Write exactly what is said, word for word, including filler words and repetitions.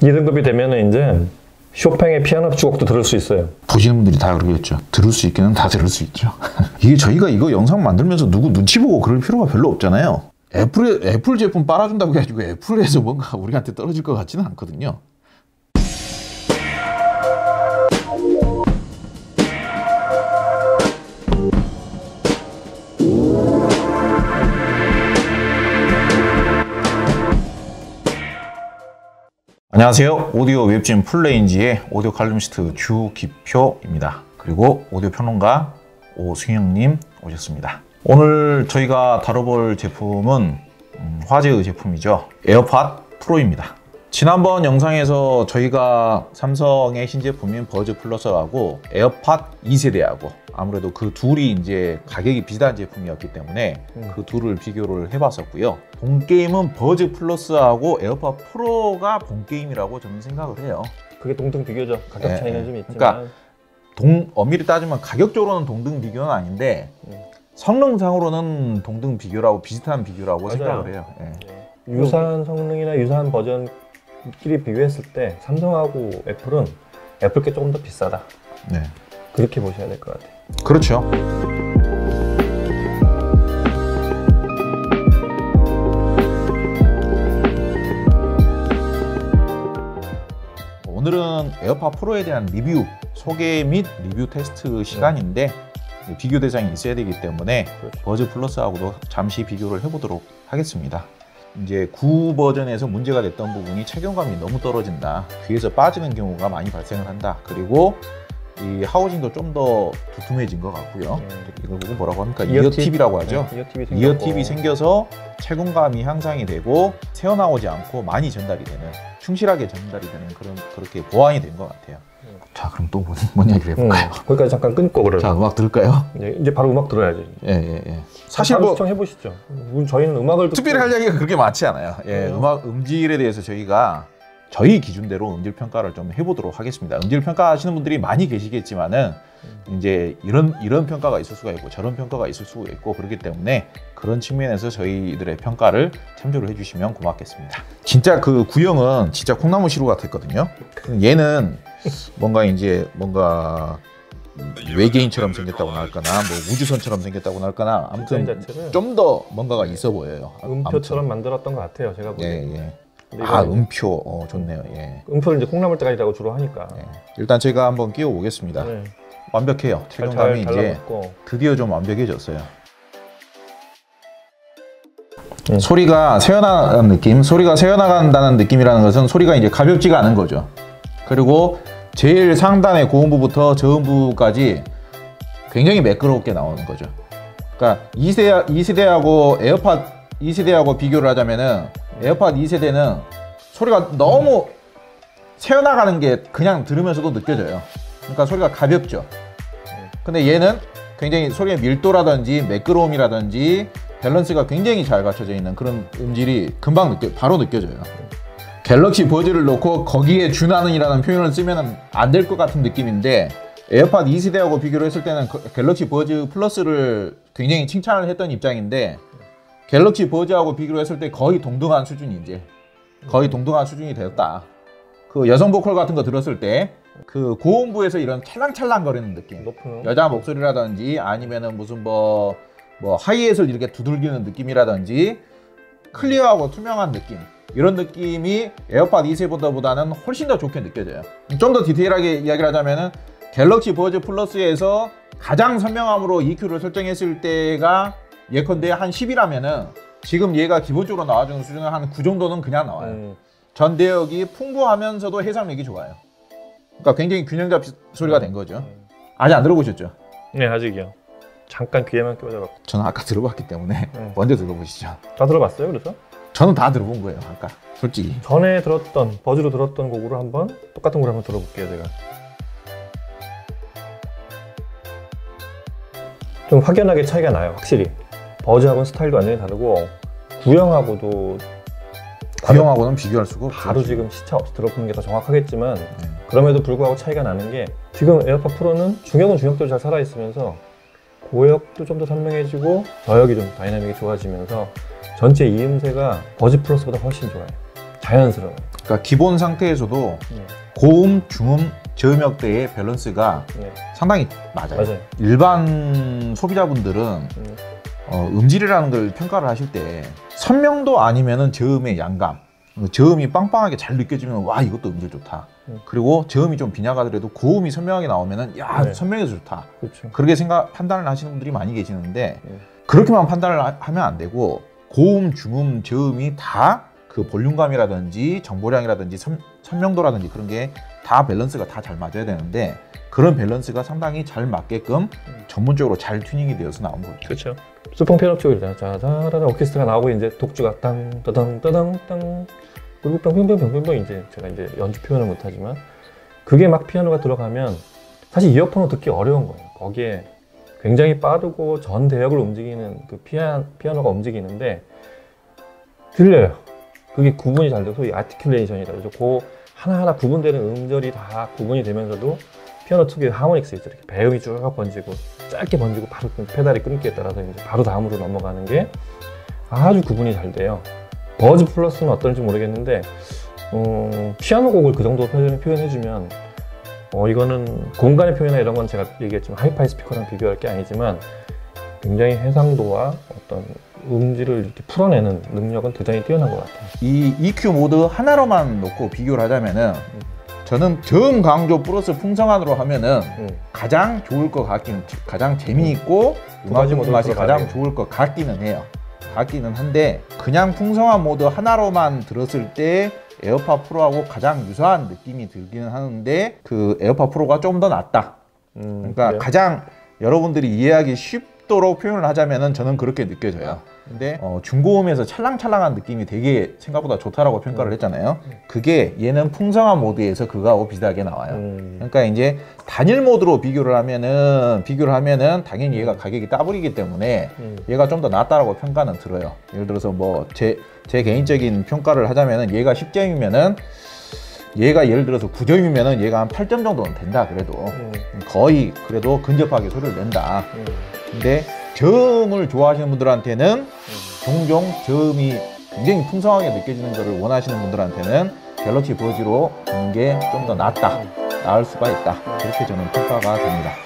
이 등급이 되면 이제 쇼팽의 피아노 주곡도 들을 수 있어요. 보시는 분들이 다 그러겠죠. 들을 수 있기는 다 들을 수 있죠. 이게 저희가 이거 영상 만들면서 누구 눈치 보고 그럴 필요가 별로 없잖아요. 애플, 애플 제품 빨아준다고 해가지고 애플에서 뭔가 우리한테 떨어질 것 같지는 않거든요. 안녕하세요. 오디오 웹진 플레인지의 오디오 칼럼니스트 주기표입니다. 그리고 오디오 평론가 오승영님 오셨습니다. 오늘 저희가 다뤄볼 제품은 화제의 제품이죠. 에어팟 프로입니다. 지난번 영상에서 저희가 삼성의 신제품인 버즈 플러스하고 에어팟 이 세대하고 아무래도 그 둘이 이제 가격이 비슷한 제품이었기 때문에 음. 그 둘을 비교를 해봤었고요. 본게임은 버즈 플러스하고 에어팟 프로가 본게임이라고 저는 생각을 해요. 그게 동등 비교죠. 가격 네. 차이는 좀 있지만 그러니까 동, 엄밀히 따지면 가격적으로는 동등 비교는 아닌데 음. 성능상으로는 동등 비교라고 비슷한 비교라고 맞아요. 생각을 해요. 네. 유사한 성능이나 유사한 버전끼리 비교했을 때 삼성하고 애플은 애플 게 조금 더 비싸다. 네. 그렇게 보셔야 될 것 같아요. 그렇죠. 오늘은 에어팟 프로에 대한 리뷰, 소개 및 리뷰 테스트 시간인데 비교 대상이 있어야 되기 때문에 그렇죠. 버즈 플러스하고도 잠시 비교를 해보도록 하겠습니다. 이제 구 버전에서 문제가 됐던 부분이 착용감이 너무 떨어진다, 귀에서 빠지는 경우가 많이 발생을 한다, 그리고 이 하우징도 좀 더 두툼해진 것 같고요. 네. 이걸 보고 뭐라고 합니까? 이어팁이라고 하죠. 네, 이어팁이, 이어팁이 생겨서 착용감이 향상이 되고 새어나오지 않고 많이 전달이 되는, 충실하게 전달이 되는 그런, 그렇게 보완이 된 것 같아요. 음. 자, 그럼 또 뭔 얘기를 해볼까요? 음. 거기까지 잠깐 끊고 그래요. 자, 음악 들을까요? 네, 이제 바로 음악 들어야죠. 예, 예, 예. 사실 바로 뭐 시청해보시죠. 저희는 음악을 특별히 할 이야기가 그렇게 많지 않아요. 예, 음. 음악 음질에 대해서 저희가 저희 기준대로 음질 평가를 좀 해보도록 하겠습니다. 음질 평가하시는 분들이 많이 계시겠지만은 이제 이런 이런 평가가 있을 수가 있고 저런 평가가 있을 수가 있고 그렇기 때문에 그런 측면에서 저희들의 평가를 참조를 해주시면 고맙겠습니다. 진짜 그 구형은 진짜 콩나무 시루 같았거든요. 얘는 뭔가 이제 뭔가 외계인처럼 생겼다고나 할까나 뭐 우주선처럼 생겼다고나 할까나 아무튼 좀 더 뭔가가 있어 보여요. 음표처럼 아무튼. 만들었던 것 같아요. 제가 보기에는. 예, 예. 아, 음표. 어, 좋네요. 예. 음표를 이제 콩나물대가리라고 주로 하니까. 예. 일단 제가 한번 끼워 보겠습니다. 네. 완벽해요. 착용감이 이제 드디어 좀 완벽해졌어요. 음. 소리가 새어나가는 느낌, 소리가 새어나간다는 느낌이라는 것은 소리가 이제 가볍지가 않은 거죠. 그리고 제일 상단의 고음부부터 저음부까지 굉장히 매끄럽게 나오는 거죠. 그러니까 이 세, 이 세대하고 에어팟 이 세대하고 비교를 하자면은 에어팟 이 세대는 소리가 너무 음. 새어나가는 게 그냥 들으면서도 느껴져요. 그러니까 소리가 가볍죠. 근데 얘는 굉장히 소리의 밀도라든지 매끄러움이라든지 밸런스가 굉장히 잘 갖춰져 있는 그런 음질이 금방 느껴, 바로 느껴져요. 갤럭시 버즈를 놓고 거기에 준하는이라는 표현을 쓰면 안 될 것 같은 느낌인데 에어팟 이 세대하고 비교를 했을 때는 갤럭시 버즈 플러스를 굉장히 칭찬을 했던 입장인데 갤럭시 버즈하고 비교를 했을 때 거의 동등한 수준이 이제 거의 동등한 수준이 되었다. 그 여성 보컬 같은 거 들었을 때 그 고음부에서 이런 찰랑찰랑 거리는 느낌, 높은. 여자 목소리라든지 아니면은 무슨 뭐, 뭐 하이햇을 이렇게 두들기는 느낌이라든지 클리어하고 투명한 느낌, 이런 느낌이 에어팟 이 세대보다는 훨씬 더 좋게 느껴져요. 좀 더 디테일하게 이야기를 하자면은 갤럭시 버즈 플러스에서 가장 선명함으로 이큐를 설정했을 때가 예컨대 한 십이라면은 지금 얘가 기본적으로 나와주는 수준은 한 구 정도는 그냥 나와요. 음. 전 대역이 풍부하면서도 해상력이 좋아요. 그러니까 굉장히 균형 잡힌 소리가 된 거죠. 음. 아직 안 들어보셨죠? 네, 아직이요. 잠깐 귀에만 껴져갖고. 저는 아까 들어봤기 때문에 음. 먼저 들어보시죠. 다 들어봤어요, 그래서? 저는 다 들어본 거예요, 아까. 솔직히. 전에 들었던, 버즈로 들었던 곡으로 한번 똑같은 곡으로 한번 들어볼게요, 제가. 좀 확연하게 차이가 나요, 확실히. 버즈하고는 스타일도 완전히 다르고 구형하고도 구형하고는 비교할 수가 없죠. 바로 지금 시차 없이 들어보는 게 더 정확하겠지만 네. 그럼에도 불구하고 차이가 나는 게 지금 에어팟 프로는 중역은 중역대로 잘 살아있으면서 고역도 좀 더 선명해지고 저역이 좀 다이나믹이 좋아지면서 전체 이음새가 버즈 플러스보다 훨씬 좋아요. 자연스러워요. 그러니까 기본 상태에서도 네. 고음, 중음, 저음역대의 밸런스가 네. 상당히 맞아요. 맞아요. 일반 소비자분들은 네. 어, 음질이라는 걸 평가를 하실 때 선명도 아니면은 저음의 양감, 저음이 빵빵하게 잘 느껴지면 와 이것도 음질 좋다. 네. 그리고 저음이 좀 빈약하더라도 고음이 선명하게 나오면은 야 네. 선명해서 좋다. 그렇죠. 그렇게 생각 판단을 하시는 분들이 많이 계시는데 네. 그렇게만 판단을 하, 하면 안 되고 고음, 중음, 저음이 다 그 볼륨감이라든지 정보량이라든지 선, 선명도라든지 그런 게 다 밸런스가 다 잘 맞아야 되는데 그런 밸런스가 상당히 잘 맞게끔 전문적으로 잘 튜닝이 되어서 나온 거죠. 그렇죠. 수평 폐업 쪽으로 자자자라 오케스트라가 나오고 이제 독주가 땅 따당 따당 땅 그리고 뿅뿅뿅뿅뿅 이제 제가 이제 연주 표현을 못하지만 그게 막 피아노가 들어가면 사실 이어폰으로 듣기 어려운 거예요. 거기에 굉장히 빠르고 전 대역을 움직이는 그 피아, 피아노가 움직이는데 들려요. 그게 구분이 잘 돼서 소위 아티큘레이션이다. 그래서 그 하나하나 구분되는 음절이 다 구분이 되면서도 피아노 특유의 하모닉스 있죠. 이렇게 배음이 쭉 번지고 짧게 번지고 바로 페달이 끊기에 따라서 이제 바로 다음으로 넘어가는 게 아주 구분이 잘 돼요. 버즈 플러스는 어떤지 모르겠는데 어, 피아노 곡을 그 정도 표현해주면 어 이거는 공간의 표현이나 이런 건 제가 얘기했지만 하이파이 스피커랑 비교할 게 아니지만 굉장히 해상도와 어떤 음질을 이렇게 풀어내는 능력은 대단히 뛰어난 것 같아요. 이 이큐 모드 하나로만 놓고 비교를 하자면은 음. 저는 저음 강조 플러스 풍성한으로 하면은 음. 가장 좋을 것 같긴, 가장 재미있고 음. 음악 맛이 가장 해요. 좋을 것 같기는 해요. 같기는 한데 그냥 풍성한 모드 하나로만 들었을 때 에어팟 프로하고 가장 유사한 느낌이 들기는 하는데 그 에어팟 프로가 좀 더 낫다. 음, 그러니까 그래요? 가장 여러분들이 이해하기 쉽도록 표현을 하자면은 저는 그렇게 느껴져요. 근데 어, 중고음에서 찰랑찰랑한 느낌이 되게 생각보다 좋다라고 평가를 했잖아요. 그게 얘는 풍성한 모드에서 그거하고 비슷하게 나와요. 음. 그러니까 이제 단일 모드로 비교를 하면은 비교를 하면은 당연히 얘가 가격이 따블이기 때문에 음. 얘가 좀 더 낫다라고 평가는 들어요. 예를 들어서 뭐 제 제 개인적인 평가를 하자면은 얘가 십 점이면은 얘가 예를 들어서 구 점이면은 얘가 한 팔 점 정도는 된다. 그래도 음. 거의 그래도 근접하게 소리를 낸다. 음. 근데 저음을 좋아하시는 분들한테는 음. 종종 저음이 굉장히 풍성하게 느껴지는 것을 원하시는 분들한테는 갤럭시 버즈로 보는 게 좀 더 낫다, 나을 수가 있다. 그렇게 저는 평가가 됩니다.